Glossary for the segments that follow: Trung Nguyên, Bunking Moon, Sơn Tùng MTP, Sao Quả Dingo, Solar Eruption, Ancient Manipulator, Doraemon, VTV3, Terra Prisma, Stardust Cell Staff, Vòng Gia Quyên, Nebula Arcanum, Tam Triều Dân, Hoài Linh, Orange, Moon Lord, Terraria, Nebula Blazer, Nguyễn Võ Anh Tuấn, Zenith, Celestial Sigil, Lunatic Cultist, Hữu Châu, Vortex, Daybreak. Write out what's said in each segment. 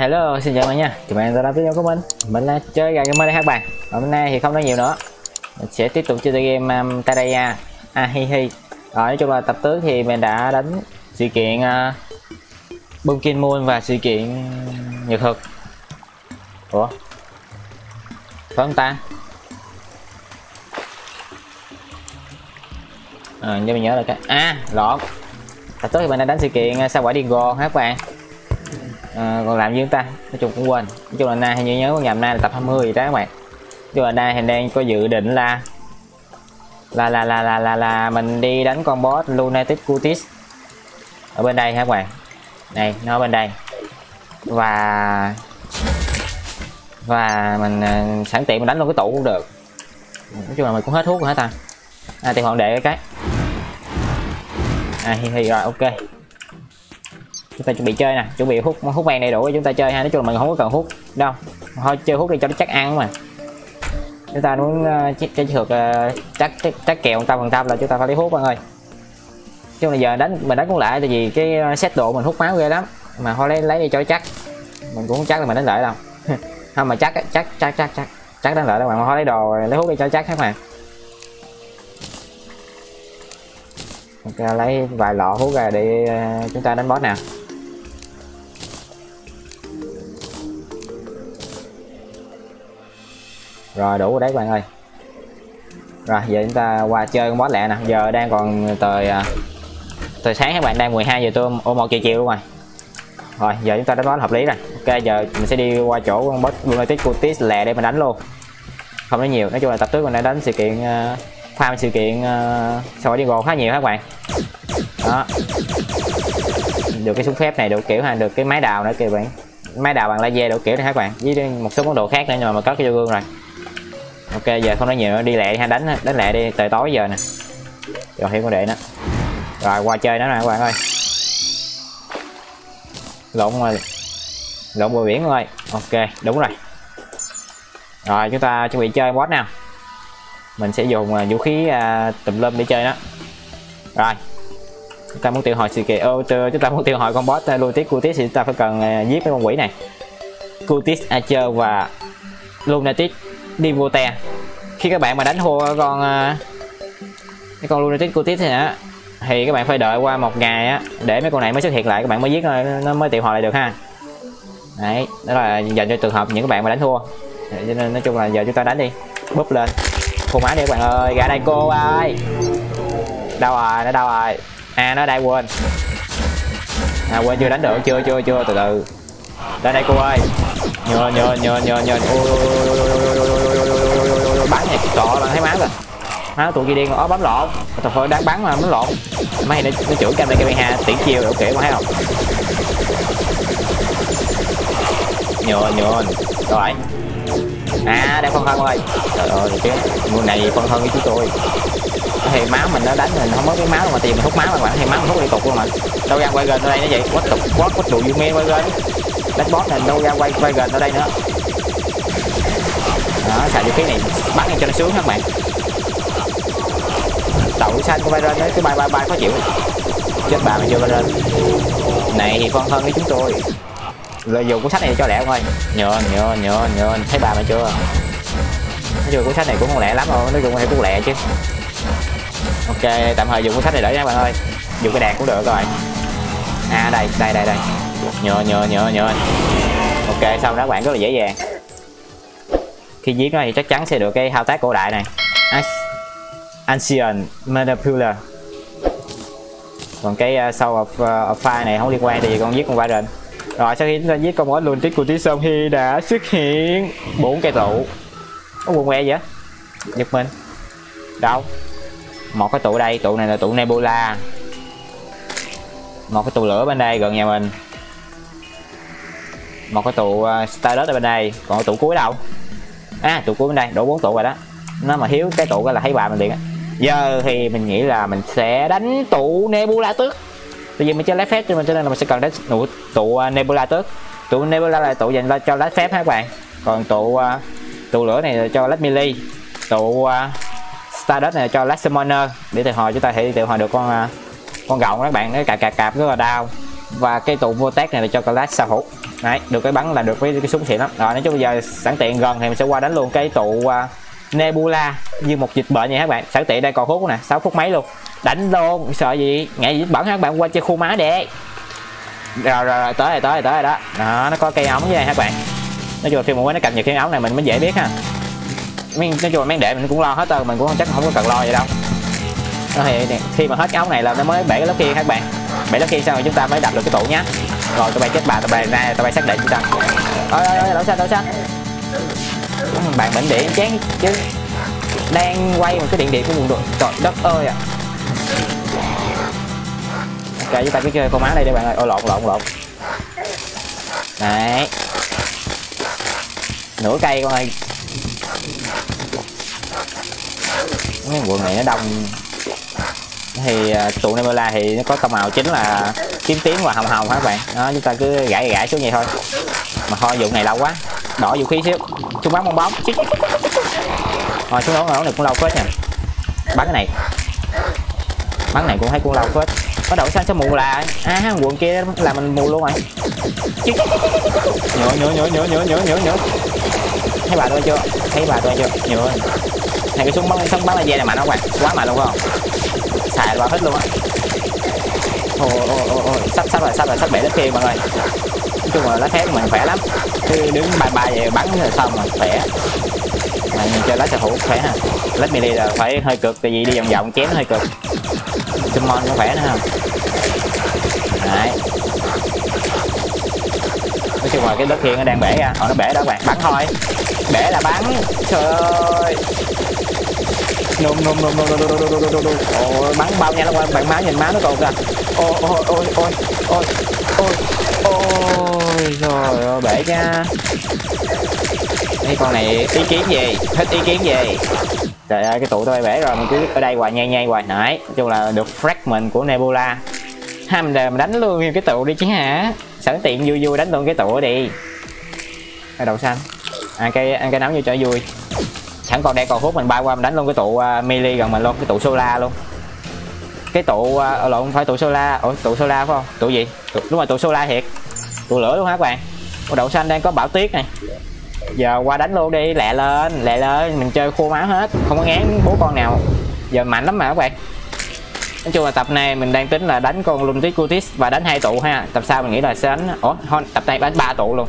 Hello, xin chào bạn nha. Chào bạn đã đến với video của mình là chơi gà game đây các bạn. Và hôm nay thì không nói nhiều nữa, mình sẽ tiếp tục chơi game Terraria. Rồi, nói chung là tập trước thì mình đã đánh sự kiện Bunking Moon và sự kiện Nhật Thực. Ủa? Phải không ta? Để mình nhớ lại cái... lộn. Tập trước thì mình đã đánh sự kiện Sao Quả Dingo các bạn. Còn làm dương ta, nói chung cũng quên. Nói chung là nay hay nhớ ngày hôm nay là tập 20 gì đó các bạn. Nói chung là nay hình đang có dự định là mình đi đánh con boss Lunatic Cultist ở bên đây các bạn. Này, nó bên đây. Và mình sẵn tiện mình đánh luôn cái tủ cũng được. Nói chung là mình cũng hết thuốc rồi hả ta. Thì còn để cái rồi, ok. Chúng ta chuẩn bị chơi nè, chuẩn bị hút vàng đầy đủ để chúng ta chơi ha. Nói chung là mình không có cần hút đâu, thôi chơi hút đi cho nó chắc ăn mà. Chúng ta muốn chơi được chắc kèo 100% là chúng ta phải lấy hút bạn ơi. Chứ bây giờ mình đánh cũng lại tại vì cái set độ mình hút máu ghê lắm mà, thôi lấy đi cho chắc. Mình cũng không chắc là mình đánh lại đâu. Không mà chắc đánh lại đâu bạn, thôi lấy đồ lấy hút đi cho chắc các bạn. Ok, lấy vài lọ hút ra để chúng ta đánh boss nào. Rồi đủ rồi đấy các bạn ơi. Rồi giờ chúng ta qua chơi con boss lẹ nè. Giờ đang còn thời sáng các bạn, đang 12 giờ tôi ôm một chiều luôn rồi. Rồi giờ chúng ta đánh boss hợp lý rồi. Ok giờ mình sẽ đi qua chỗ con boss Lunatic Cultist lẹ để mình đánh luôn. Không nói nhiều, nói chung là tập trước mình đã đánh sự kiện farm sự kiện Sao Quả Dingo khá nhiều các bạn. Đó. Được cái súng phép này đủ kiểu ha, được cái máy đào nữa kìa bạn. Máy đào bằng laser đủ kiểu này các bạn, với một số món đồ khác nữa nhưng mà có cái vô gương rồi. Ok giờ không nói nhiều nữa, đi lẹ ha, đánh lẹ đi, trời tối giờ nè. Rồi thêm con đệ nữa. Rồi qua chơi nó nè các bạn ơi. Lộn bờ biển các bạn ơi. Ok, đúng rồi. Rồi chúng ta chuẩn bị chơi boss nào. Mình sẽ dùng vũ khí tùm lum để chơi đó. Rồi chúng ta muốn tiêu hồi sự kiện chúng ta muốn tiêu hồi con boss Lunatic Cultist thì chúng ta phải cần giết cái con quỷ này, Cultist Archer và Lunatic Devote. Khi các bạn mà đánh thua cái con Lunatic Cultist thì các bạn phải đợi qua một ngày để mấy con này mới xuất hiện lại, các bạn mới giết nó mới tiêu hồi lại được ha. Đấy, đó là dành cho trường hợp những các bạn mà đánh thua. Cho nên nói chung là giờ chúng ta đánh đi, búp lên cô má đi các bạn ơi, gà đây cô ơi. Đâu rồi, nó đâu rồi. Nó đây quên. Quên chưa đánh được, chưa từ. Đây đây cô ơi. Nhờ. Ôi bắn này cọ là thấy máu rồi. Máu tụi kia điên rồi, bấm lộn. Thật thôi đang bắn mà bấm lộn. Mấy này nó chửi cam đây cái ha, tiễn chiêu rồi kệ mà thấy không? Nhờ. Rồi. Đây phân hơn ơi. Trời ơi cái nguồn này phân hơn với chúng tôi. Thì máu mình đã đánh mình không mất cái máu mà tìm mình hút máu các bạn, thì máu mình hút liên tục luôn mà. Đâu ra quay gần ở đây nó vậy, quá tục quá có tụ vô me quay gần. Đánh boss này đâu ra quay gần ở đây nữa. Đó, xài vũ khí này bắn này cho nó sướng các bạn. Tẩu xanh của Byron đấy, cái bài khó chịu. Chết bà mà chưa Byron. Này thì phân hơn với chúng tôi. Lợi dụng cuốn sách này cho lẹ thôi. Nhờ thấy bà mà chưa. Nói chung cuốn sách này cũng không lẹ lắm rồi, nói chung thì cũng lẹ chứ. Ok tạm thời dùng cuốn sách này đợi nha bạn ơi, dùng cái đạn cũng được rồi. Đây. Nhờ. Ok xong đó các bạn, rất là dễ dàng. Khi giết nó thì chắc chắn sẽ được cái thao tác cổ đại này, Ancient Manipulator. Còn cái Soul of Fire này không liên quan tại vì con giết con Byron. Rồi sau khi chúng ta giết con boss Lunatic Cultist xong thì đã xuất hiện 4 cây tụ. Có quần que vậy? Giật mình. Đâu? Một cái tụ đây, tụ này là tụ Nebula. Một cái tụ lửa bên đây gần nhà mình. Một cái tụ Stardust ở bên đây, còn tụ cuối đâu? Tụ cuối bên đây, đổ 4 tụ rồi đó. Nó mà thiếu cái tụ đó là thấy bà mình liền á. Giờ thì mình nghĩ là mình sẽ đánh tụ Nebula trước. Tại vì mình chơi lái phép cho nên là mình sẽ cần đến tụ Nebula trước. Tụ Nebula là tụ dành cho lái phép ha các bạn. Còn tụ lửa này là cho lái melee. Tụ Stardust này là cho lái summoner. Để từ hồi chúng ta thể tự hồi được con gọng các bạn, nó cạp rất là đau. Và cái tụ Vortex này là cho lái sao hữu. Đấy, được cái bắn là được với cái súng xịn lắm. Rồi nói chung bây giờ sẵn tiện gần thì mình sẽ qua đánh luôn cái tụ Nebula như một dịch bệnh vậy các bạn. Sẵn tiện đây còn hút nè, 6 phút mấy luôn. Đánh luôn, sợ gì, ngại gì dịch bẩn các bạn, qua chơi khu má đẹp. Rồi tới rồi đó. Đó, nó có cây ống như này các bạn. Nói chung là phim mới nó cập nhật cái ống này mình mới dễ biết ha. Nói chung là mấy đệ mình cũng lo hết rồi, mình cũng chắc không có cần lo vậy đâu. Thì khi mà hết cái ống này là nó mới bể cái lớp kia các bạn. Bể lớp kia sau rồi chúng ta mới đập được cái tụ nhá. Rồi tụi bay kết bà, tụi bay ra, tụi bay xác định chúng ta. Ôi đổ xanh. Bạn bệnh điện chán chứ. Đang quay một cái điện điện của vùng trời đất ơi à. Ok, chúng ta cứ chơi con má đây đây bạn ơi. Ôi lộn. Đấy. Nửa cây con ơi. Mấy quần này nó đông. Thì tụ Nebula thì nó có tông màu chính là kiếm tiếng và hồng hồng các bạn. Đó, chúng ta cứ gãi xuống vậy thôi. Mà thôi vụ này lâu quá. Đổ vũ khí xíu. Chúng bắn bong bóng. Rồi xuống nổ này cũng lâu phết nè. Bắn cái này. Bắn này cũng thấy cũng lâu phết. Có đổ xanh sao mù là ấy. À quần kia là mình mù luôn rồi. Nhựa. Thấy bà tôi chưa? Nhựa. Này cái súng bắn laser này mạnh không bạn? Quá mạnh luôn phải không? Xài qua hết luôn á. Ôi sắp bể lớp kia mọi người. Nói chung là lá thép mình khỏe lắm. Cứ đứng bài về bắn rồi xong rồi khỏe. Mà nhìn chơi lá sở hữu khỏe ha. Lá mini là phải hơi cực tại vì đi vòng chém hơi cực. Summon cũng khỏe nữa ha. Đấy. Nói chung là cái lớp kia nó đang bể ra. Còn nó bể đó các bạn, bắn thôi. Bể là bắn. Trời ơi. Nôm. Ôi bắn bao nhiêu lắm qua bạn, máu nhìn máu nó còn kìa. Ôi trời ơi bể nha. Đây con này ý kiến gì? Thích ý kiến gì? Trời ơi cái tụ tôi bể rồi mình cứ ở đây hoài nhây hoài nãy. Nói chung là được fragment của Nebula. Ha mình đánh luôn cái tụ đi chứ hả? Sẵn tiện vui đánh luôn cái tụ đi. Ở đầu xanh. Ăn cây nấm vô cho vui. Sẵn còn đây còn hút mình bay qua mình đánh luôn cái tụ melee gần mình luôn, cái tụ solar luôn. Cái tụ lộn phải tụ solar, tụ solar phải không? Tụ gì? Đúng rồi tụ solar thiệt. Tụ lửa luôn hả các bạn? Đậu xanh đang có bão tuyết này. Giờ qua đánh luôn đi, lẹ lên, mình chơi khô máu hết, không có ngán bố con nào. Giờ mạnh lắm mà các bạn. Nói chung là tập này mình đang tính là đánh con Lunatic Cultist và đánh 2 tụ ha. Tập sau mình nghĩ là sẽ đánh tập này đánh 3 tụ luôn.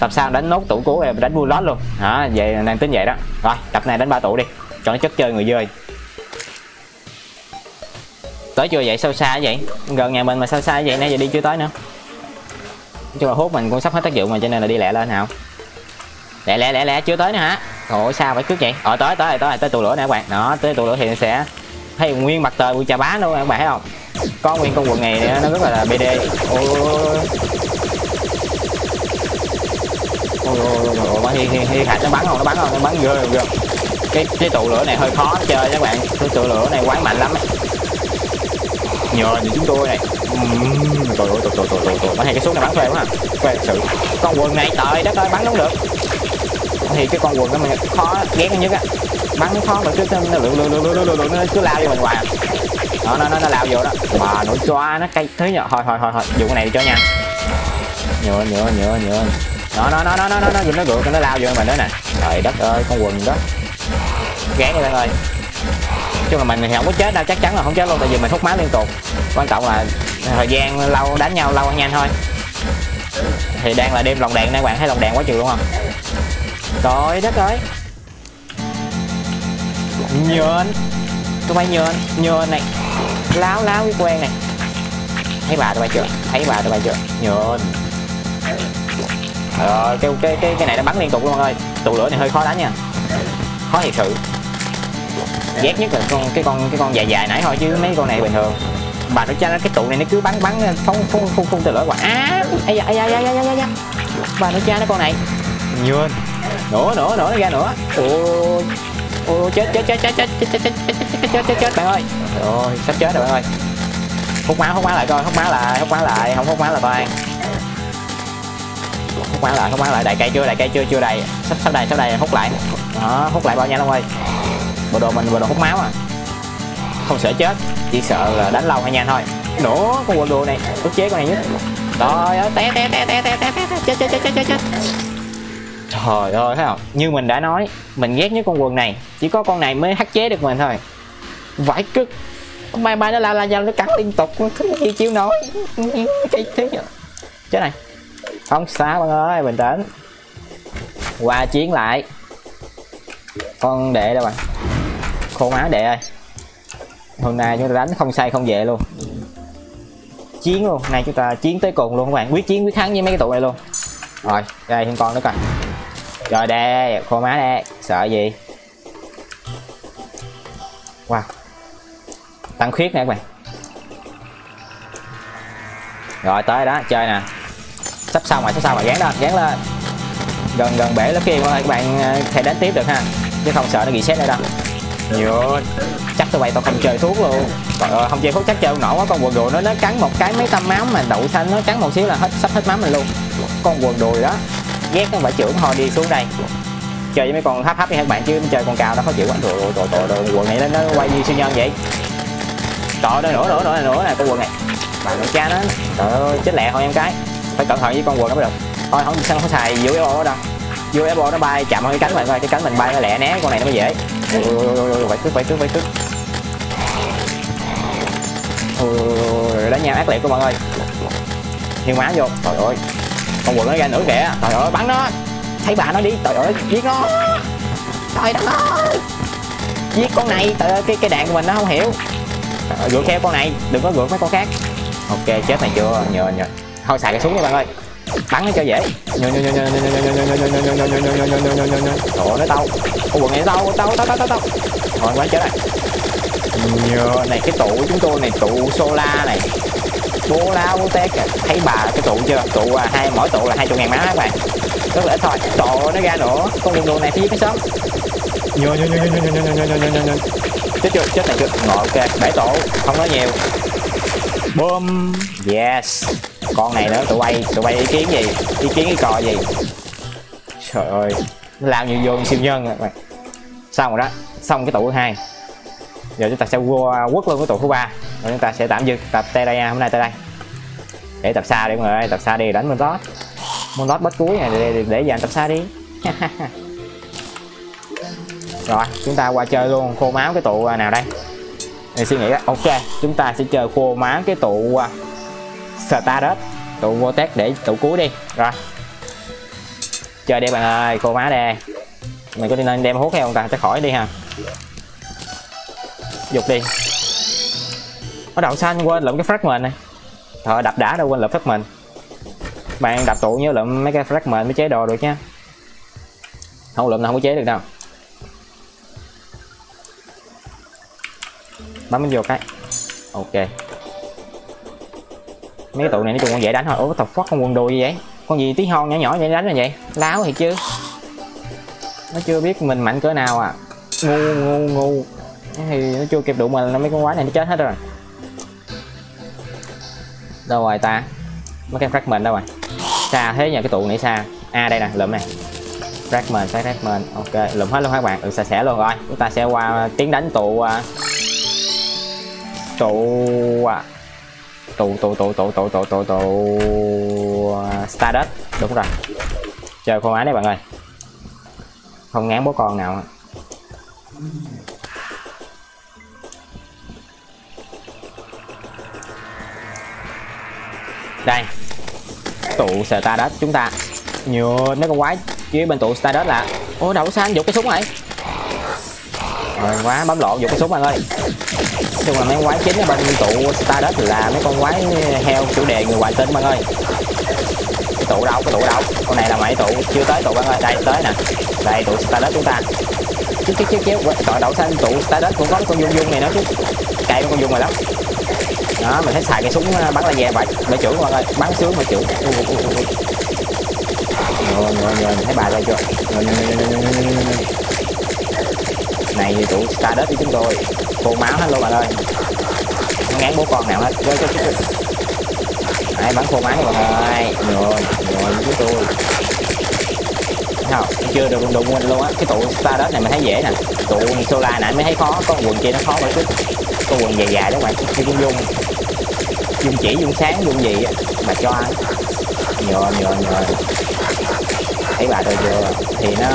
Tập sau đánh nốt tủ cũ rồi đánh bull lót luôn hả? Vậy đang tính vậy đó. Rồi tập này đánh 3 tụ đi cho nó chất chơi người dơi. Tới chưa vậy? Sao xa vậy? Gần nhà mình mà sao xa vậy? Nãy giờ đi chưa tới nữa. Nói chung là hút mình cũng sắp hết tác dụng rồi cho nên là đi lẹ lên nào. Lẹ chưa tới nữa hả? Ủa sao phải cướp vậy? Tới tụ lửa nè các bạn. Đó tới tụ lửa thì sẽ thấy nguyên mặt trời của chà bá luôn các bạn thấy không? Có nguyên con quần này nó rất là bd. Ôi Khạch nó bắn không, nó bắn ghê. Cái tụ lửa này hơi khó chơi các bạn. Cái tụ lửa này quái mạnh lắm. Nhờ gì chúng tôi này. Trời ơi. Bắn hay cái súng này bắn phê quá ha. Phê sự. Con quần này trời đất ơi bắn không được. Thì cái con quần đó mình khó ghét nhất á. Bắn khó mà cứ nó lượng nó cứ lao vô mình hoài. Đó nó lao vô đó. Mà nó choa nó cay thế nhờ. Thôi. Dùng cái này đi cho nha. Nhựa. Nó gượng nó lao vô mình đó nè. Trời đất ơi con quần đó gán đi bạn ơi. Chứ mà mình thì không có chết đâu, chắc chắn là không chết luôn tại vì mình hút máu liên tục. Quan trọng là thời gian lâu đánh nhau lâu ăn nhanh thôi. Thì đang là đêm lồng đèn nè bạn, thấy lồng đèn quá chừng luôn không? Trời đất ơi. Nhện. Tụi bay nhện này. Láo cái quen này. Thấy bà tụi bay chưa? Nhện. Rồi cái này nó bắn liên tục luôn ơi. Tụ lửa này hơi khó đánh nha. Khó thiệt sự. Ghét nhất là cái con dài nãy thôi chứ mấy con này bình thường. Bà nó cho nó cái tụ này nó cứ bắn phun từ lửa quả. Á! Ai da. Bà nó cho nó con này. Nhơn. Nữa ra nữa. Ôi chết bạn ơi. Rồi sắp chết rồi bạn ơi. Hút máu lại coi, hút máu lại, không hút máu là toàn. Hút máu lại, đại cây chưa đầy. Sắp đầy hút lại. Đó, hút lại bao nhiêu ông ơi. Bộ đồ hút máu à. Không sợ chết, chỉ sợ là đánh lâu hay nhanh thôi. Nữa con quần đồ này, ức chế con này nhất. Trời ơi, té chết. Trời ơi, thấy không? Như mình đã nói, mình ghét nhất con quần này. Chỉ có con này mới hắc chế được mình thôi. Vãi cứt. May may nó la nhau, nó cắn liên tục. Cái gì chịu nổi. Cái thứ nhỉ. Chết này. Không sao bạn ơi, bình tĩnh. Qua chiến lại. Con đệ đâu bạn. Khô má đệ ơi. Hôm nay chúng ta đánh không say không về luôn. Chiến luôn, nay chúng ta chiến tới cùng luôn các bạn. Quyết chiến quyết thắng với mấy cái tụi này luôn. Rồi, đây thêm con nữa coi. Rồi đây, khô má đây. Sợ gì. Wow. Tăng khuyết nè các bạn. Rồi tới đó, chơi nè. Sắp xong rồi, dán lên. Gần bể lớp kia các bạn thể đánh tiếp được ha. Chứ không sợ nó reset nữa đâu. Nhiều. Chắc tụi bay tao không chơi thuốc luôn. Trời ơi, không chơi thuốc chắc chơi không nổi quá. Con quần đùi nó cắn một cái mấy tăm máu mà đậu xanh nó cắn một xíu là hết, sắp hết máu mình luôn. Con quần đùi đó. Ghét nó phải trưởng hồi đi xuống đây. Chơi với mấy con thấp thấp đi các bạn chứ chơi con cao nó khó chịu quá. Rồi quần này nó quay như siêu nhân vậy. Trời ơi, nữa nè con quần này. Mà con cha nó. Trời ơi, chết lẹ thôi em cái. Phải cẩn thận với con quần nó mới được. Thôi không sao không xài UFO đâu. UFO nó bay chậm hơn cái cánh bạn coi, cái cánh mình bay nó lẹ né con này nó mới dễ. Phải cướp. Ôi, đánh nhau ác liệt các bạn ơi. Nhiều má vô. Trời ơi. Con quần nó ra nữa kìa. Trời ơi, bắn nó. Thấy bà nó đi. Trời ơi, giết nó. Trời đất ơi. Giết con này, trời ơi, cái đạn của mình nó không hiểu. Gượt theo con này, đừng có gượt mấy con khác. Ok, chết này chưa, nhờ. Thôi xài cái súng đi bạn ơi. Bắn nó cho dễ. Ủa nó tao. Ủa quần này tao. Thôi quá chết này. Nhờ này cái tụ của chúng tôi này, tụ solar này. Bô la bô tét kìa. Thấy bà cái tụ chưa? Tụ hai mỗi tụ là 20.000 má các bạn. Rất là ít thôi. Trời nó ra nữa. Con đường đồ này phải giết cái sớm. Nhờ. Chết này chưa. Ngồi ok, bể tổ, không nói nhiều. Boom. Yes. Con này nữa tụi bay ý kiến gì? Ý kiến cái cò gì? Trời ơi, làm nhiều vô siêu nhân rồi. Xong rồi đó, xong cái tụ thứ 2. Giờ chúng ta sẽ quất luôn cái tụ thứ 3. Rồi chúng ta sẽ tạm dừng tập Terraria hôm nay tới đây. Để tập xa đi mọi người ơi, tập xa đi đánh Monlot bắt cuối này để dàn tập xa đi. Rồi chúng ta qua chơi luôn khô máu cái tụ nào đây mình suy nghĩ đó. Ok chúng ta sẽ chơi khô máu cái tụ Stardust, tụ vortex để tụ cuối đi. Rồi chơi đi bạn ơi, khô máu đây mình có nên đem hút hay không ta, chắc khỏi đi ha. Dục đi ở đậu xanh, quên lượm cái fragment này. Thôi đập đã đâu quên lượm fragment, bạn đập tụ nhớ lượm mấy cái fragment mới chế đồ được nha, không lượm là không có chế được đâu. Bấm vô cái ok, mấy cái tụ này nói chung cũng dễ đánh thôi. Ủa tao phát con quần đùi vậy, con gì tí hon nhỏ vậy đánh là vậy láo thì chứ nó chưa biết mình mạnh cỡ nào à, ngu thì nó chưa kịp đụng mình là mấy con quái này nó chết hết rồi. Đâu rồi ta, mấy cái fragment đâu rồi, xa thế nhờ, cái tụ này xa. À đây nè, lượm này fragment, ok lượm hết luôn các bạn, sạch sẽ luôn. Rồi chúng ta sẽ qua tiến đánh tụ Stardust, đúng rồi. Chơi con ái đấy bạn ơi, không ngán bố con nào. Đây tụ Stardust chúng ta nhiều mấy con quái dưới bên tụ Stardust là ôi đậu xanh, giục cái súng này. Rồi quá bấm lộn, giục cái súng bạn ơi. Nói chung là mấy quái chính ở bên tụ Stardust là mấy con quái heo chủ đề người ngoài tên bạn ơi. Cái tụ đâu, con này là mấy tụ chưa tới tụ bạn ơi, đây tới nè, đây tụ Stardust chúng ta. Chứ đội đậu xanh tụ Stardust cũng có cái con dung này nữa chứ, cày con dung này lắm. Đó mình thấy xài cái súng bắn là về vậy, bể trưởng các bạn ơi, bắn sướng mà chịu. Rồi thấy bài ra chưa? Này thì tụ Stardust với chúng tôi cô máu hết luôn bạn ơi, không ngán bố con nào hết. Đấy, bắn khô máu các bạn ơi, rồi với tôi không chưa được đụng quên luôn á. Cái tụ Stardust này mình thấy dễ nè, tụ solar nãy mới thấy khó, con quần kia nó khó vậy chứ, con quần dài đó các bạn, cái dung chỉ dung sáng dung gì mà cho nhiều rồi. Thấy bà tôi chưa thì nó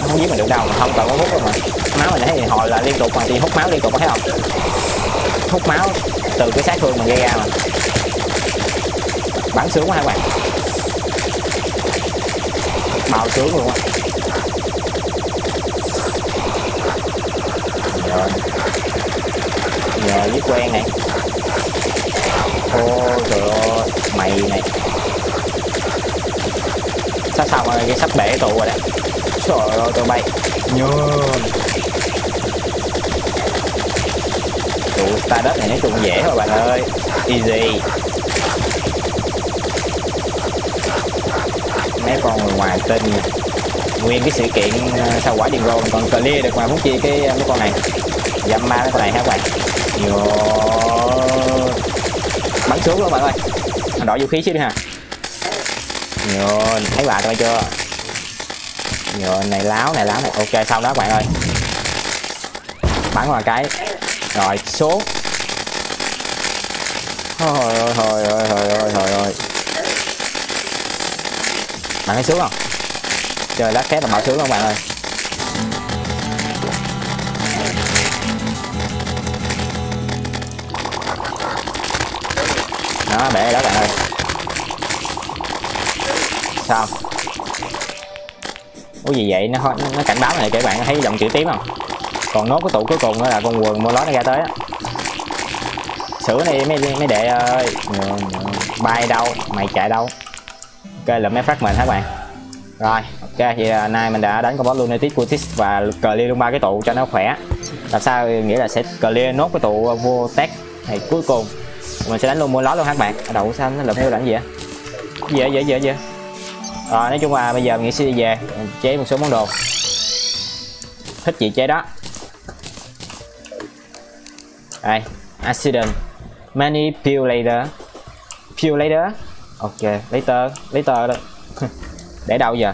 không giết mình được đâu, không cần có hút đâu mà máu mình thấy hồi là liên tục mà thì hút máu liên tục, có thấy không? Hút máu từ cái sát thương mình gây ra mà bắn sướng quá các bạn, bao sướng luôn á. Nhờ giết quen này. Ôi trời ơi, mày này sắp xong rồi, cái sắp bể tụ rồi nè. Trời ơi, tụi bay nhờ tụi Stardust này nói chung dễ thôi bạn ơi, easy. Mấy con người ngoài tin nguyên cái sự kiện Sao Quả Dingo mình còn clear được mà muốn chia cái mấy con này, dăm ba mấy con này hả các bạn? Vô bắn xuống luôn bạn ơi, đổi vũ khí chứ đi hả? Vô thấy bà coi chưa? Vô này láo này ok xong đó các bạn ơi, bắn vào cái rồi xuống. Thôi bạn thấy sướng không? Trời lá khép là bảo sướng không bạn ơi? Đó, bể đó bạn ơi. Sao? Ủa gì vậy? Nó cảnh báo này cho bạn thấy dòng chữ tím không? Còn nốt cái tụ cuối cùng nữa là con quần Molot nó ra tới á. Sửa này mấy đệ ơi. Bay đâu? Mày chạy đâu? Ok là mấy phát mình hả các bạn? Rồi, ok, vậy là nay mình đã đánh con boss Lunatic Cultist và clear luôn ba cái tụ cho nó khỏe. Làm sao nghĩa là sẽ clear nốt cái tụ vô test này cuối cùng. Mình sẽ đánh luôn Molot luôn hả các bạn? Ở đầu xanh nó lượm theo đánh gì vậy? Gì vậy? Rồi, nói chung là bây giờ mình nghĩ sẽ đi về chế một số món đồ. Thích gì chế đó. Đây, Ancient Manipulator. Ok, lấy tờ đây. Để đâu giờ?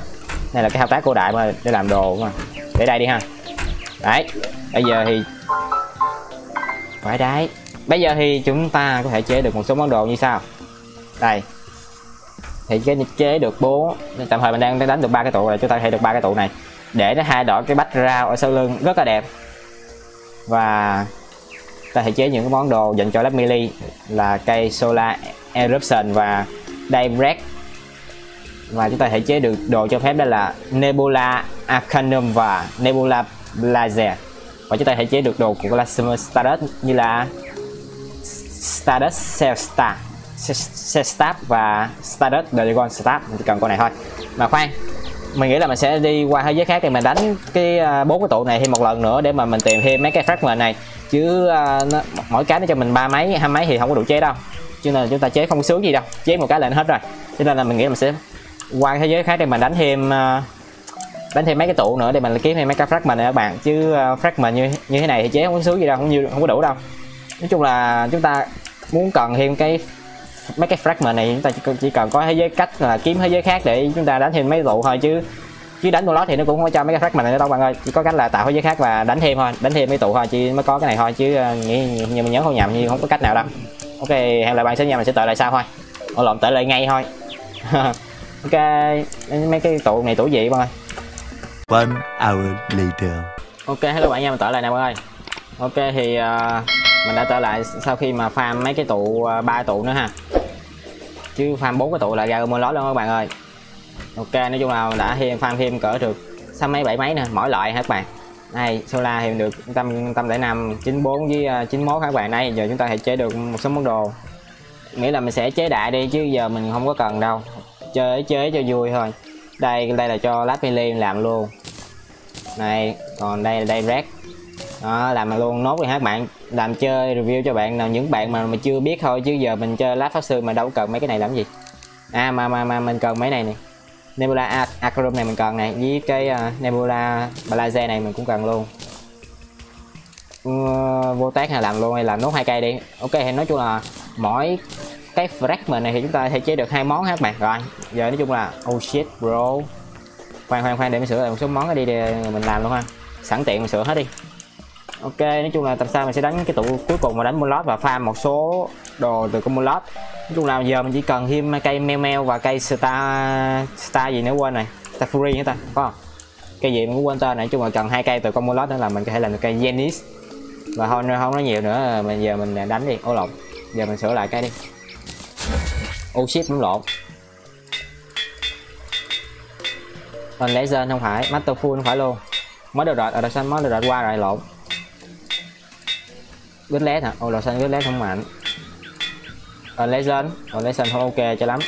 Đây là cái thao tác cổ đại mà để làm đồ mà. Để đây đi ha. Đấy. Bây giờ thì chúng ta có thể chế được một số món đồ như sau. Đây. Thì chế được 4, tạm thời mình đang đánh được 3 cái tụ rồi, chúng ta có thể được 3 cái tụ này. Để nó thay đổi cái background ở sau lưng rất là đẹp. Và ta thể chế những cái món đồ dành cho lớp melee là cây Solar Eruption và Daybreak. Và chúng ta thể chế được đồ cho phép đó là Nebula Arcanum và Nebula Blazer. Và chúng ta thể chế được đồ của Stardust như là Stardust Cell Staff và Stardust Dragon Staff. Mình chỉ cần con này thôi. Mà khoan, mình nghĩ là mình sẽ đi qua thế giới khác thì mình đánh cái 4 cái tụ này thêm một lần nữa để mà mình tìm thêm mấy cái fragment này. Chứ mỗi cái nó cho mình 3 mấy, 2 mấy thì không có đủ chế đâu. Cho nên là chúng ta chế không sướng gì đâu, chế một cái là nó hết rồi. Cho nên là mình nghĩ là mình sẽ qua thế giới khác để mình đánh thêm mấy cái tụ nữa để mình kiếm thêm mấy cái fragment này các bạn. Chứ fragment như thế này thì chế không có sướng gì đâu, không có đủ đâu. Nói chung là chúng ta muốn cần thêm cái mấy cái fragment này, chúng ta chỉ cần có thế giới cách là kiếm thế giới khác để chúng ta đánh thêm mấy tụ thôi, chứ đánh Molot thì nó cũng không có cho mấy cái fragment này đâu bạn ơi. Chỉ có cách là tạo thế giới khác và đánh thêm thôi, đánh thêm mấy tụ thôi chứ mới có cái này thôi, chứ như mình nhớ không nhầm như không có cách nào đâu. Ok, hẹn lại bạn sẽ nhà mình sẽ tợi lại sao thôi. Ôi lộn, tợi lại ngay thôi. Ok, mấy cái tụ này tủ gì bạn ơi? 1 hour later. Ok, hello bạn nha, mình tợi lại nè bạn ơi. Ok thì mình đã tợ lại sau khi mà farm mấy cái tụ 3 tụ nữa ha, chứ farm 4 cái tụ là ra Molot luôn các bạn ơi. Ok, nói chung là đã farm thêm cỡ được 6 mấy 7 mấy nè mỗi loại hết các bạn. Đây Solar thì được 105, 94 với 91 các bạn. Đây giờ chúng ta hãy chế được một số món đồ, nghĩa là mình sẽ chế đại đi chứ giờ mình không có cần đâu, chế cho vui thôi. Đây là cho lát melee làm luôn này, còn đây là Daybreak đó, làm luôn nốt rồi các bạn. Làm chơi review cho bạn nào những bạn mà chưa biết thôi, chứ giờ mình chơi lát pháp sư mà đâu cần mấy cái này làm gì. À mà mình cần mấy này nè, Nebula Arcanum này mình cần này, với cái Nebula Blaze này mình cũng cần luôn. Vô tác hay làm luôn, hay làm nốt 2 cây đi. Ok thì nói chung là mỗi cái fragment này thì chúng ta thể chế được 2 món các bạn. Rồi giờ nói chung là oh shit bro, khoan để mình sửa lại một số món đi để mình làm luôn ha, sẵn tiện mình sửa hết đi. Ok, nói chung là tầm sau mình sẽ đánh cái tụ cuối cùng mà đánh Molot và farm một số đồ từ con Molot. Nói chung là giờ mình chỉ cần thêm cây meo meo và cây star gì nữa quên này, star fury nữa ta, có không? Cây gì mình cũng quên tên này. Chung là cần 2 cây từ combo lot nữa là mình có thể làm được cây Zenith. Và thôi không nói nhiều nữa, mình giờ mình đánh đi. Ô lộn, giờ mình sửa lại cái đi. Ô ship cũng lộn. Còn Laser không phải, Master Full không phải luôn. Mới được rồi, ở xanh mới được rồi qua rồi lộn. Good led hả? Ô đồ xanh good led không mạnh. Còn Laser không ok cho lắm.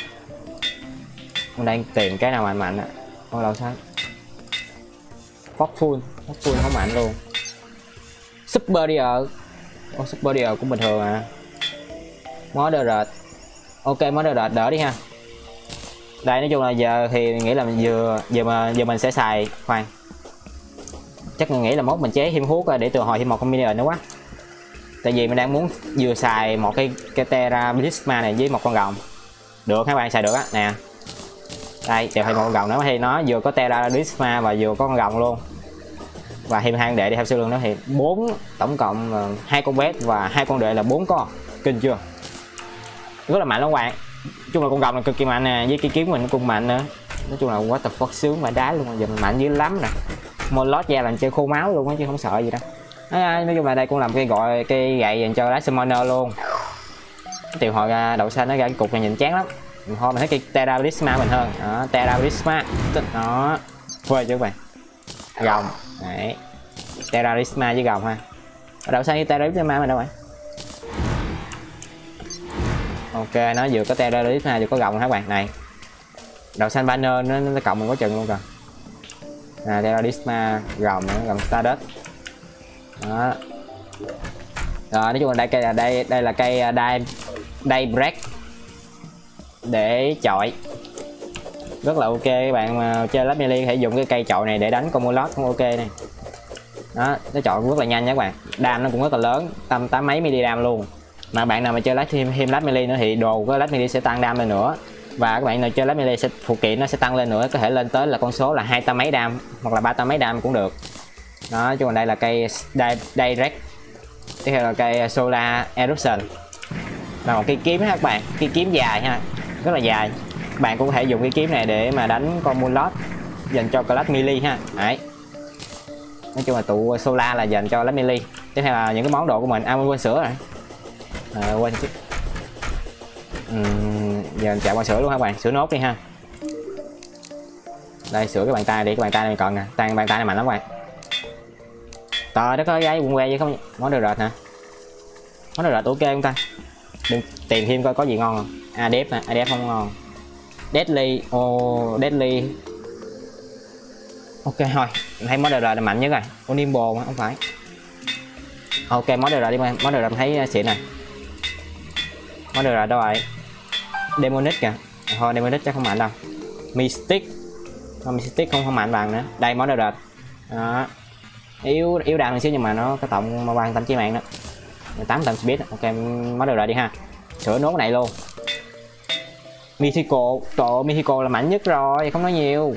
Mình đang tìm cái nào mạnh á. Ô đồ xanh. Fox full không mạnh luôn. Superior, oh, Superior cũng bình thường à. Moderate, ok Moderate đỡ đi ha. Đây nói chung là giờ thì mình nghĩ là mình vừa mình sẽ xài, khoan. Chắc mình nghĩ là mốt mình chế thêm hút để từ hồi thêm một con minion nữa quá. Tại vì mình đang muốn vừa xài một cái Terra Prisma này với một con rồng. Được các bạn xài được á, nè. Đây, chờ thêm một con rồng nữa thì nó vừa có Terra Prisma và vừa có con rồng luôn. Và thêm 2 con đệ đi theo siêu lượng đó thì 4, tổng cộng 2 con vét và 2 con đệ là 4 con. Kinh chưa? Rất là mạnh luôn các bạn. Nói chung là con rồng là cực kỳ mạnh nè, với cái kiếm mình cũng mạnh nữa. Nói chung là quá tập phật sướng và đá luôn, giờ mình mạnh dữ lắm nè. Một lót ra làm chơi khô máu luôn á chứ không sợ gì đâu. Nói chung là đây cũng làm cái gọi cái gậy dành cho đá summoner luôn. Tiểu hội đậu xanh nó ra cái cục này nhìn chán lắm. Thôi mình thấy cái Terra Prisma mình hơn. Đó, Terra Prisma. Đó. Phơi chứ các bạn. Rồng. Đấy. Terra Prisma với rồng ha. Đậu xanh với Terra Prisma mình đâu vậy? Ok, nó vừa có Terra Prisma vừa có rồng hả các bạn? Này. Đậu xanh banner nó cộng mình có chừng luôn rồi. À, Terra Prisma, rồng nữa, rồng Stardust. Đó. Rồi, nói chung là đây là cây Daybreak để chọi. Rất là ok các bạn, mà chơi lab melee có thể dùng cái cây chọi này để đánh combo lot cũng ok này. Đó, nó chọi rất là nhanh nha các bạn. Đam nó cũng rất là lớn, tầm 8 mấy mili đam luôn. Mà bạn nào mà chơi thêm lab melee nữa thì đồ của lab melee sẽ tăng đam lên nữa. Và các bạn nào chơi lab melee sẽ phụ kiện nó sẽ tăng lên nữa, có thể lên tới là con số là 200 mấy đam hoặc là 300 mấy đam cũng được. Đó, chung là đây là cây Daybreak. Tiếp theo là cây Solar Eruption. Là một cây kiếm ha các bạn, cây kiếm dài ha, rất là dài. Bạn cũng có thể dùng cái kiếm này để mà đánh con Moonlord dành cho class melee ha. Đấy. Nói chung là tụ Solar là dành cho class melee. Tiếp theo là những cái món đồ của mình, quên sữa rồi. Quên chứ. Giờ mình chạy qua sữa luôn ha các bạn, sữa nốt đi ha. Đây sữa cái bàn tay đi, cái bàn tay này mình còn nè, bàn tay này mạnh lắm các bạn. Trời đất ơi, cái quần que vậy không? Món đồ rệt hả? Món đồ rệt ok không ta? Đừng tìm thêm coi có gì ngon không. Adep nè, Adep không ngon. Deadly, Deadly. Ok thôi, mình thấy món đồ rệt là mạnh nhất rồi. Onimbo mà không phải. Ok món đồ rệt đi, món đồ rệt mình thấy xịn này. Món đồ rệt đâu vậy? Demonic kìa. Thôi Demonic chắc không mạnh đâu. Mystic. Mystic không mạnh bằng nữa. Đây món đồ rệt. Đó. Yếu đạn một xíu nhưng mà nó có tổng mà quan tâm chí mạng đó. 18 speed. Ok mới được rồi đi ha. Sửa nốt này luôn. Mexico, trời ơi Mexico là mạnh nhất rồi, không nói nhiều.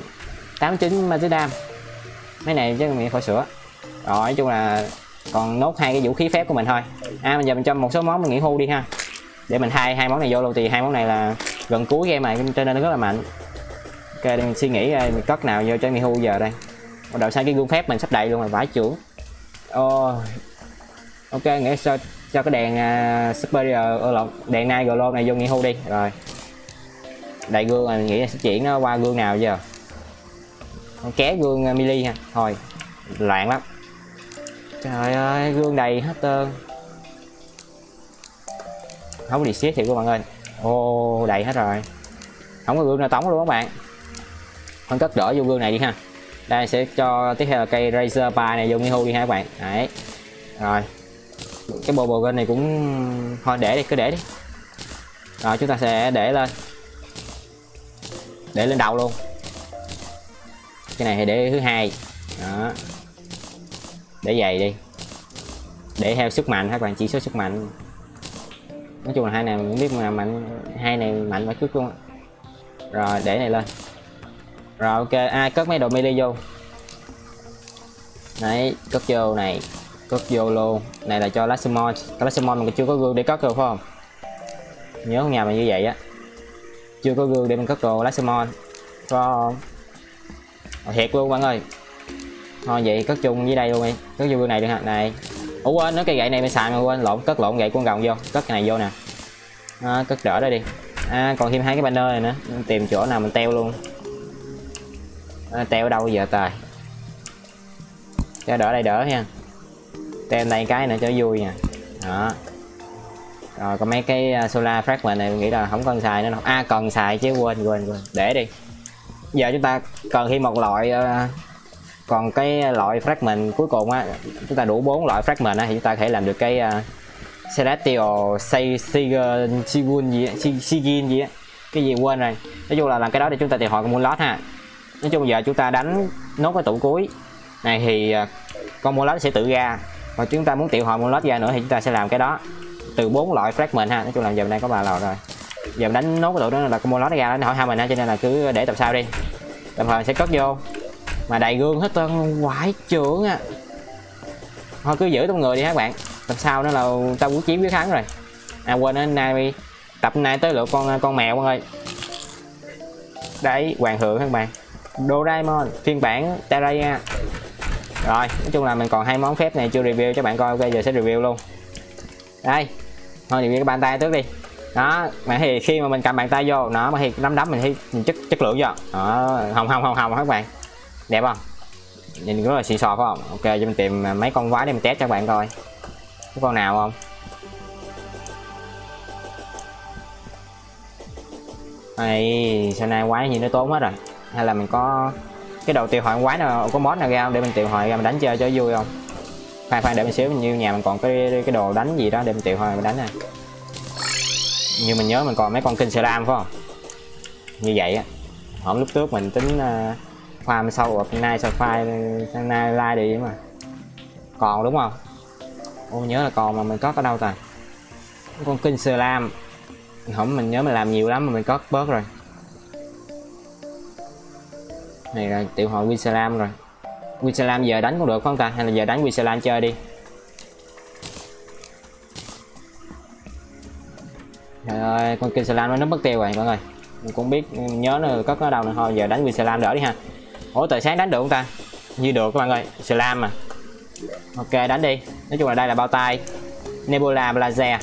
89 Mazidam. Mấy này chứ mình phải sửa. Rồi nói chung là còn nốt 2 cái vũ khí phép của mình thôi. Bây giờ mình cho một số món mình nghỉ hưu đi ha. Để mình thay 2 món này vô luôn thì 2 món này là gần cuối game mà cho nên nó rất là mạnh. Ok để mình suy nghĩ mình cất nào vô cho nghỉ hưu giờ đây. Đậu xanh cái gương phép mình sắp đầy luôn rồi, vãi chưởng. Ok nghĩa sao cho cái đèn Superior, đèn Night Glow này vô nghỉ hưu đi. Rồi đầy gương rồi, mình nghĩ là sẽ chuyển nó qua gương nào giờ. Con ké gương mili ha, thôi loạn lắm. Trời ơi gương đầy hết trơn, không có đi xếp thiệt các bạn ơi. Đầy hết rồi, không có gương nào tống luôn các bạn. Con cất đỡ vô gương này đi ha. Đây sẽ cho tiếp theo là cây Razor Pie này vô nghỉ hưu đi ha các bạn. Đấy. Rồi. Cái bộ gân này cũng thôi để đi, cứ để đi. Rồi chúng ta sẽ để lên. Để lên đầu luôn. Cái này thì để thứ 2. Đó. Để dày đi. Để theo sức mạnh các bạn, chỉ số sức mạnh. Nói chung là 2 này mình không biết mà mạnh, 2 này mạnh phải trước luôn. Rồi để này lên. Rồi ok, cất mấy đồ melee vô. Đấy, cất vô này. Cất vô luôn. Này là cho Lassimon. Lassimon mình chưa có gương để cất được phải không? Nhớ con nhà mình như vậy á. Chưa có gương để mình cất đồ Lasermon. Có thiệt luôn bạn ơi. Thôi vậy cất chung với đây luôn đi. Cất vô gương này được hả? Này. Ủa quên, nó cái gậy này mình xài mà quên, lộn, cất lộn gậy con rồng vô. Cất cái này vô nè. À, cất rỡ đây đi. À, còn thêm hai cái banner này nữa. Mình tìm chỗ nào mình teo luôn. À, teo ở đâu giờ tài. Cho đỡ đây đỡ nha. Teo đây cái nữa cho vui nha. Đó. Rồi còn mấy cái solar fragment này mình nghĩ là không cần xài nữa đâu. À cần xài chứ quên. Để đi. Giờ chúng ta cần thêm một loại. Còn cái loại fragment cuối cùng á, chúng ta đủ 4 loại fragment á thì chúng ta có thể làm được cái Celestial Sigil gì á. Cái gì quên rồi. Nói chung là làm cái đó để chúng ta tìm hỏi con Moonlord ha. Nói chung giờ chúng ta đánh nốt cái tủ cuối này thì con Moonlord sẽ tự ra. Và chúng ta muốn triệu hồi Moonlord ra nữa thì chúng ta sẽ làm cái đó từ 4 loại fragment ha. Nói chung là giờ này có 3 loại rồi. Giờ mình đánh nốt cái tủ đó là con Moonlord ra nó hỏi hai mình ha, cho nên là cứ để tập sau đi. Tập hồi sẽ cất vô. Mà đầy gương hết tên quái trưởng à. Thôi cứ giữ trong người đi các bạn. Tập sau nữa là tao muốn chiếm với thắng rồi. À quên, hôm nay tập nay tới lượt con mèo các bạn ơi. Đấy, hoàng hưởng các bạn. Doraemon phiên bản Terraria. Rồi, nói chung là mình còn 2 món phép này chưa review cho bạn coi. Ok, giờ sẽ review luôn. Đây. Thôi review cái bàn tay trước đi. Đó, mà thì khi mà mình cầm bàn tay vô nó mà thì nắm mình thì chất lượng vô. Đó, hồng các bạn. Đẹp không? Nhìn rất là xịn sò phải không? Ok, cho mình tìm mấy con quái để mình test cho các bạn coi. Có con nào không? Ây, sao nay quái gì nó tốn hết rồi. Hay là mình có cái đầu tiêu hoại quái nào, có boss nào ra không để mình tiêu hoại ra mình đánh chơi cho vui không? Khoan để mình xíu, mình như nhà mình còn cái đồ đánh gì đó để mình tiêu hoại mình đánh này. Như mình nhớ mình còn mấy con kinh seram phải không? Như vậy á. Hôm lúc trước mình tính farm sâu hôm nay sao sang nay like đi mà. Còn đúng không? Ô nhớ là còn mà mình có đâu ta? Con kinh seram. Không, mình nhớ mình làm nhiều lắm mà mình có bớt rồi. Này là tiểu hội Winsalam rồi. Winsalam giờ đánh cũng được không ta? Hay là giờ đánh Winsalam chơi đi. Trời ơi, con Winsalam nó mất tiêu rồi bạn ơi. Mình cũng biết nhớ nó cất nó đâu nữa, thôi giờ đánh Winsalam đỡ đi ha. Ủa từ sáng đánh được không ta? Như được các bạn ơi, Salam mà. Ok đánh đi. Nói chung là đây là bao tay Nebula Blazer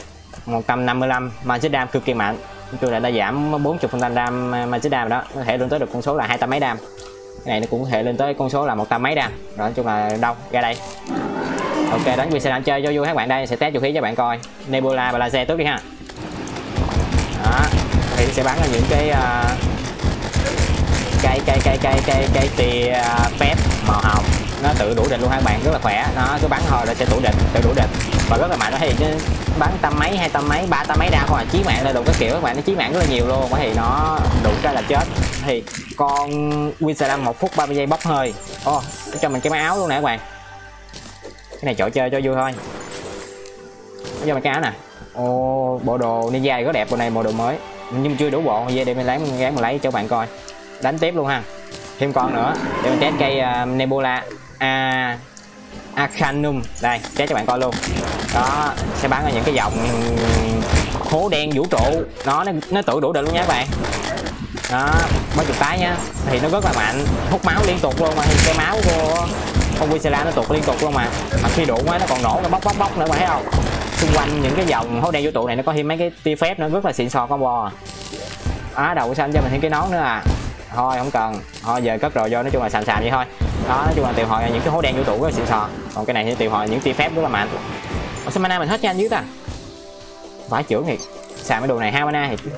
155 magic dam cực kỳ mạnh. Nói chung là đã giảm 40% dam magic dam đó, có thể lên tới được con số là 200 mấy dam. Cái này nó cũng có thể lên tới con số là 100 mấy dam. Rồi nói chung là đâu ra đây. Ok đánh Winsalam chơi cho vui các bạn, đây sẽ test vũ khí cho bạn coi. Nebula Blazer trước đi ha. Đó. Thì sẽ bắn ra những cái tia phép màu hồng, nó tự đủ địch luôn các bạn, rất là khỏe. Nó cứ bắn hồi là sẽ đủ địch, tự đủ địch và rất là mạnh. Nó thì nó bắn 100 mấy, 200 mấy, 300 mấy đao không à, chí mạng là đủ các kiểu các bạn, nó chí mạng rất là nhiều luôn. Thì nó đủ ra là chết. Thì con Winsalam 1 phút 30 giây bốc hơi. Ô, cho mình cái má áo luôn nè các bạn. Cái này chỗ chơi cho vui thôi. Cho mình cái áo nè. Ô, bộ đồ ninja này rất đẹp, bộ này bộ đồ mới nhưng chưa đủ bộ, về để mình lấy cho bạn coi. Đánh tiếp luôn ha, thêm con nữa để mình test cây Nebula Arcanum đây, test cho bạn coi luôn. Đó sẽ bắn ra những cái dòng hố đen vũ trụ, nó tự đủ địch luôn nha các bạn. Đó mấy chục cái nha, thì nó rất là mạnh, hút máu liên tục luôn mà. Thì cái máu của con Winsalam nó tụt liên tục luôn mà khi đủ quá nó còn nổ, nó bóc nữa mà thấy không. Xung quanh những cái dòng hố đen vũ trụ này nó có thêm mấy cái tia phép nó rất là xịn sò combo. Á đầu xanh cho mình thêm cái nón nữa à. Thôi không cần, thôi giờ cất rồi vô, nói chung là sàn vậy thôi. Đó nói chung là tiêu hồi những cái hố đen vũ trụ rất là xịn sò. Còn cái này thì tiêu hồi những tia phép rất là mạnh. Ở sao mana mình hết nha anh dưới ta. Phải trưởng thiệt, xài mấy đồ này hao mana thì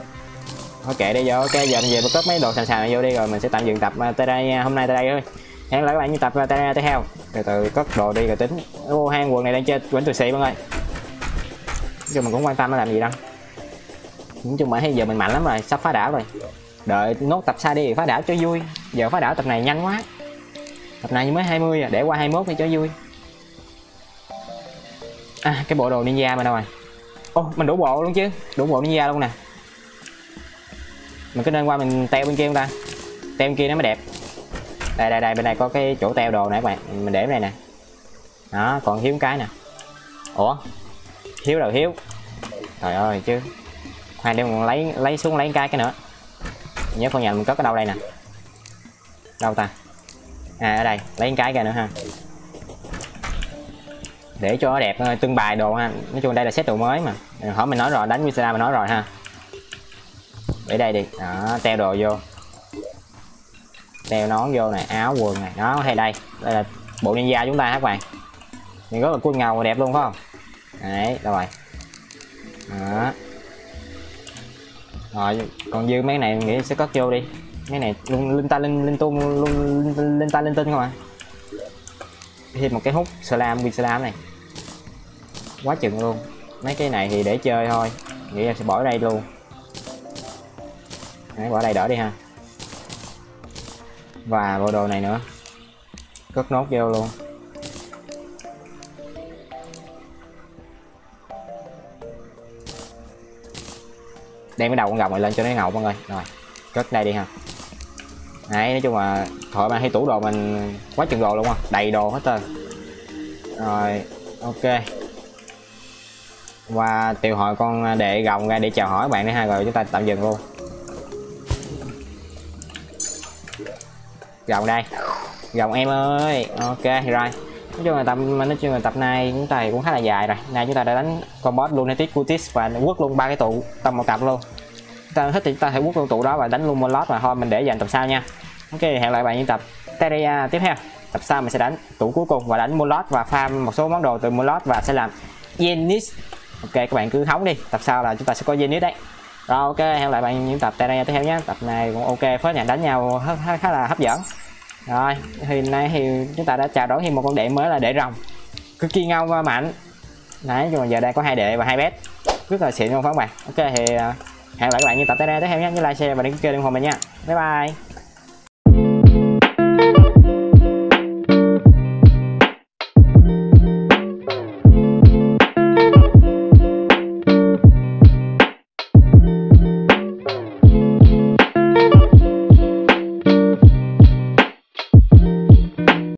thôi kệ đi vô. Ok giờ mình về cất mấy đồ sàn này vô đi, rồi mình sẽ tạm dừng tập Terraria hôm nay tại đây thôi. Hẹn gặp lại các bạn như tập Terraria tiếp theo. Rồi từ cất đồ đi rồi tính. Ô hang quần này đang chơi quẩn từ xị mọi người. Chứ mình cũng quan tâm nó làm gì đâu. Nói chung mà bây giờ mình mạnh lắm rồi, sắp phá đảo rồi. Đợi nốt tập xa đi phá đảo cho vui. Giờ phá đảo tập này nhanh quá. Tập này mới 20 à, để qua 21 đi cho vui. À cái bộ đồ ninja mà đâu rồi. Ô mình đủ bộ luôn chứ, đủ bộ ninja luôn nè. Mình cứ nên qua mình teo bên kia không ta. Teo bên kia nó mới đẹp. Đây đây đây, bên này có cái chỗ teo đồ nè các bạn, mình để bên này nè. Đó còn thiếu cái nè. Ủa thiếu đâu, thiếu trời ơi chứ Khoan để mình lấy xuống lấy cái nữa. Nhớ con nhà mình có cái đâu đây nè. Đâu ta? À ở đây, lấy cái ra nữa ha. Để cho nó đẹp, tương bài đồ ha. Nói chung đây là set đồ mới mà. Hỏi mình nói rồi, đánh Wisera mình nói rồi ha. Để đây đi, đó, treo đồ vô. Treo nón vô này, áo quần này, đó hay đây. Đây là bộ ninja chúng ta ha các bạn. Nhìn rất là cool ngầu đẹp luôn phải không? Đấy, đâu rồi. Đó. Rồi, còn dư mấy này mình nghĩ sẽ cất vô đi. Mấy này linh tinh không ạ? Thêm một cái hút slam win slam này. Quá chừng luôn. Mấy cái này thì để chơi thôi. Nghĩ em sẽ bỏ ở đây luôn. Đấy, bỏ đây đỡ đi ha. Và bộ đồ này nữa. Cất nốt vô luôn. Đem cái đầu con rồng này lên cho nó ngầu mọi người. Rồi, cất đây đi ha. Đấy, nói chung là thôi mà hay tủ đồ mình quá chừng đồ luôn á, đầy đồ hết trơn. Rồi, ok. Và triệu hồi con đệ rồng ra để chào hỏi bạn nữa ha, rồi chúng ta tạm dừng luôn. Rồng đây. Rồng em ơi. Ok rồi. Nói chung là tập này chúng ta cũng khá là dài rồi. Nay chúng ta đã đánh con boss Lunatic Cultist và quất luôn ba cái tụ trong một tập luôn. Chúng ta thích thì chúng ta hãy quất luôn tụ đó và đánh luôn một lót mà thôi mình để dành tập sau nha. Ok, hẹn lại bạn những tập Terraria tiếp theo. Tập sau mình sẽ đánh tụ cuối cùng và đánh Molot và farm một số món đồ từ Molot và sẽ làm Zenith. Ok các bạn cứ hóng đi. Tập sau là chúng ta sẽ có Zenith đấy. Rồi ok, hẹn lại bạn những tập Terraria tiếp theo nhé. Tập này cũng ok, phết nhà đánh nhau khá là hấp dẫn. Rồi, thì nay thì chúng ta đã chào đón thêm một con đệ mới là đệ rồng. Cực kỳ ngông và mạnh. Đấy, nhưng mà giờ đây có hai đệ và hai bét. Rất là xịn luôn các bạn. Ok thì hẹn gặp lại các bạn như tập tới đây tiếp theo nhé. Nhớ like, share và đăng ký kênh ủng hộ mình nha. Bye bye.